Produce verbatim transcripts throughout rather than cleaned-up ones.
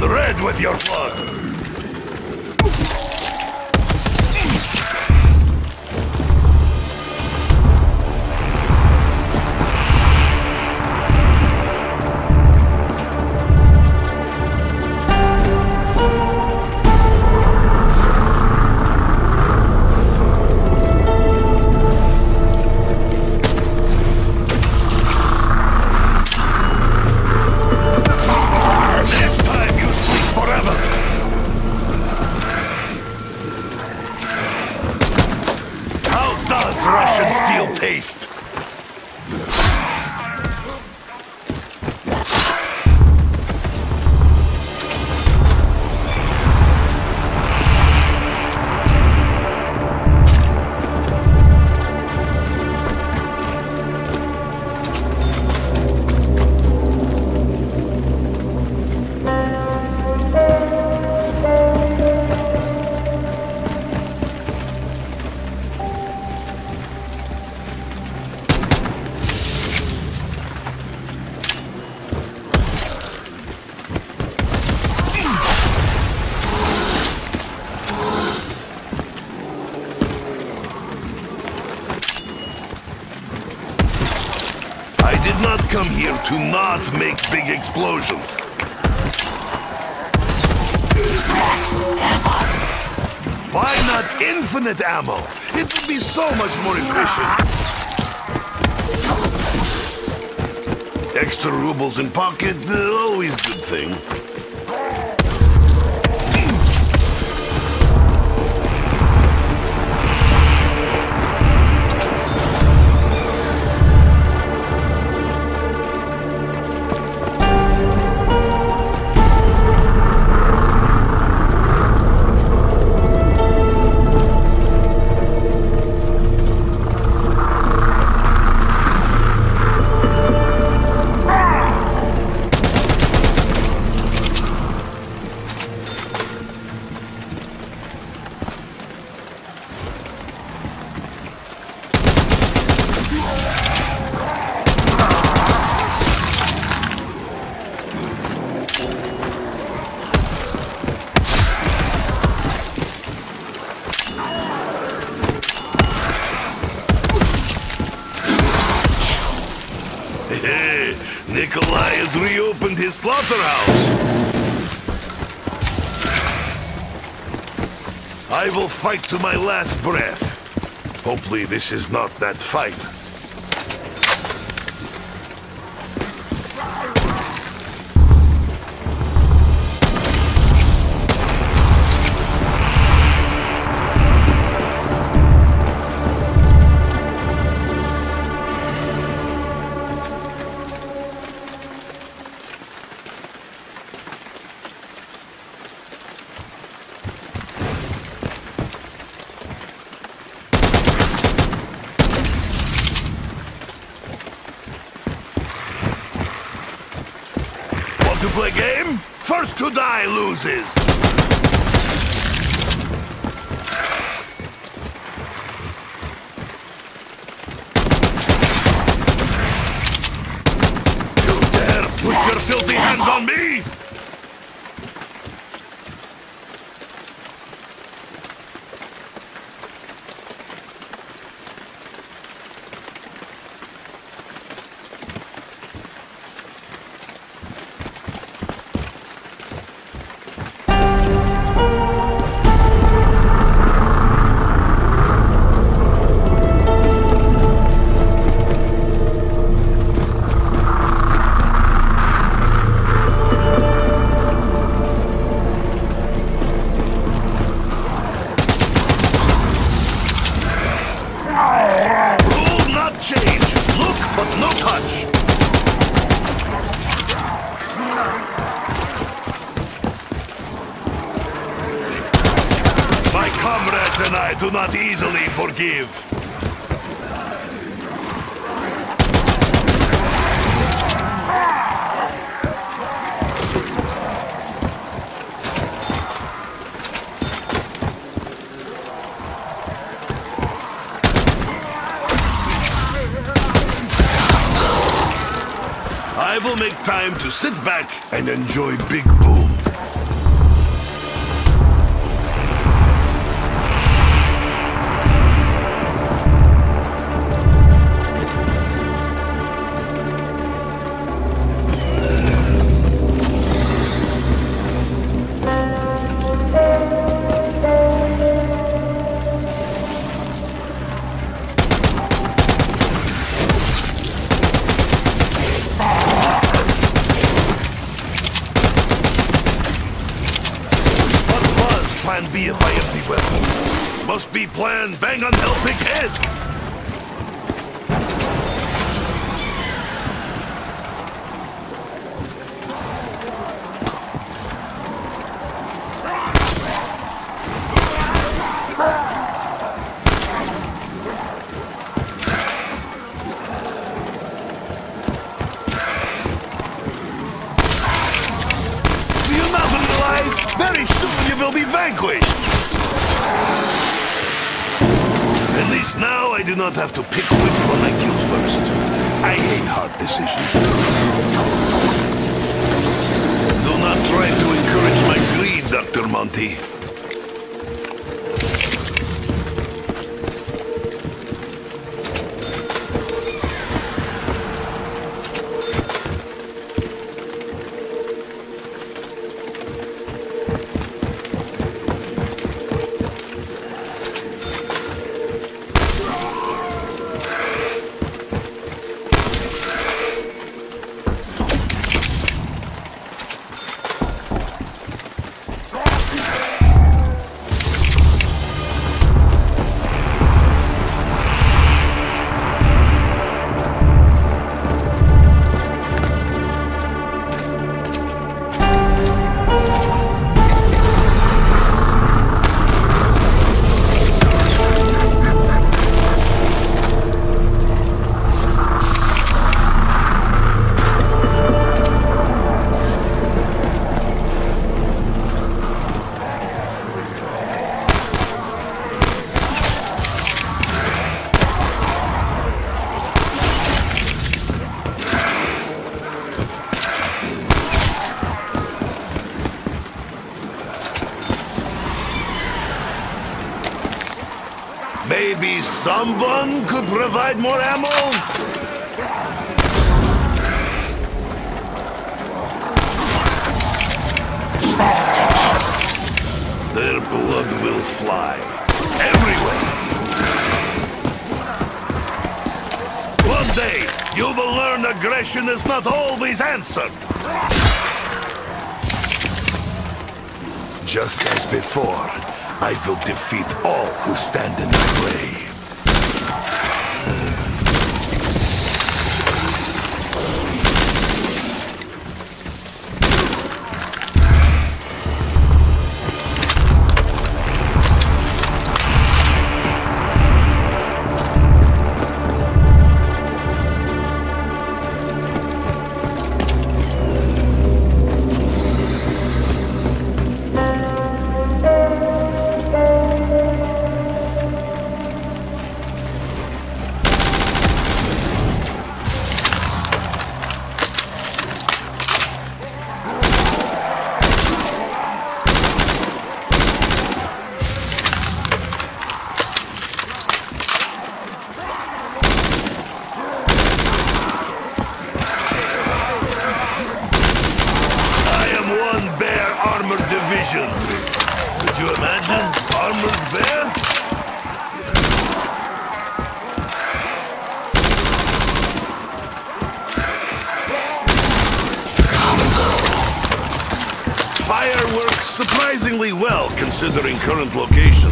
turned red with your blood. Come here to not make big explosions. Max ammo. Why not infinite ammo? It would be so much more efficient. Nice. Extra rubles in pocket, uh, always good thing. Nikolai has reopened his slaughterhouse. I will fight to my last breath. Hopefully this is not that fight. To play game? First to die loses! You dare put your filthy hands on me? And I do not easily forgive. I will make take time to sit back and enjoy Big Boom. Be a fancy weapon. Must be plan bang on Hellpig head. Do you not realize? Very soon you will be vanquished. At least now I do not have to pick which one I kill first. I hate hard decisions. Do not try to encourage my greed, Doctor Monty. Maybe someone could provide more ammo? Their blood will fly everywhere. One day, you will learn aggression is not always answered. Just as before, I will defeat all who stand in my way. Could you imagine armored bear? Fire works surprisingly well considering current location.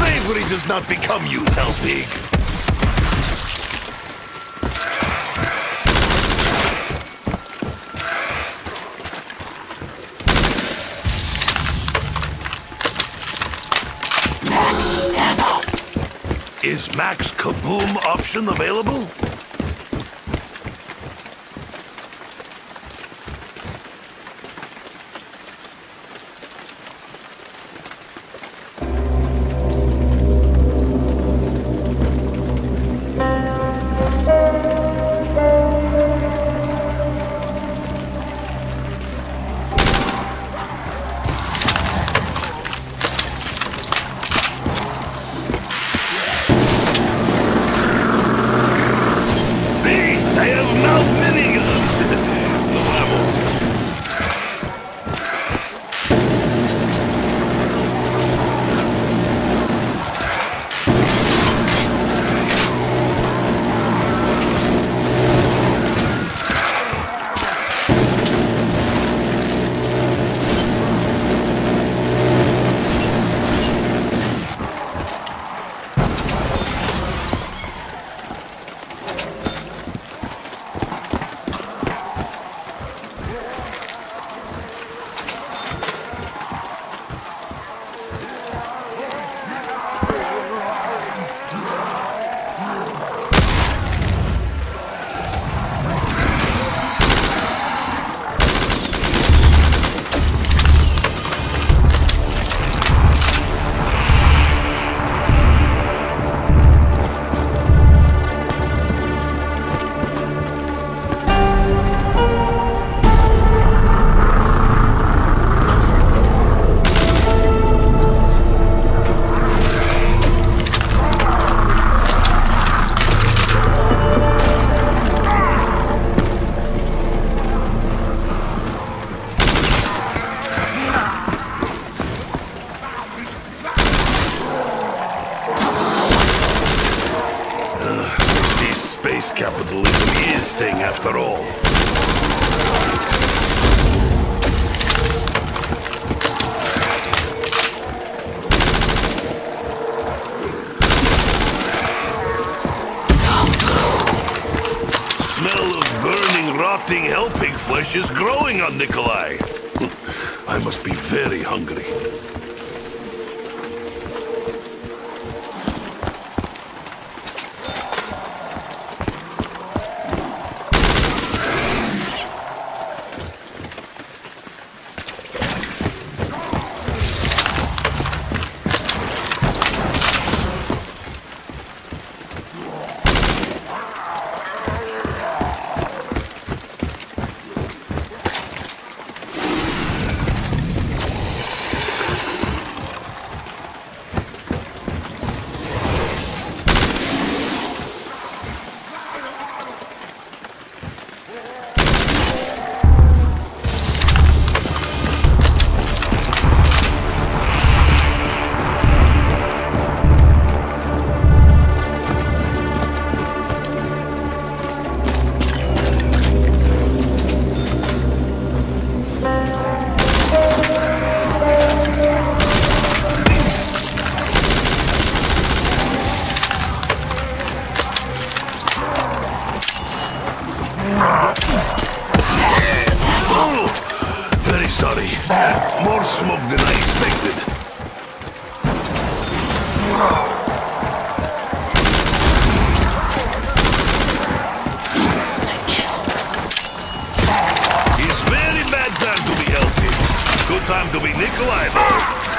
Bravery does not become you, Hellpig. Max ammo. Is Max Kaboom option available? Hellpig flesh is growing on Nikolai. I must be very hungry. It's very bad time to be healthy. Good time to be Nikolai, though.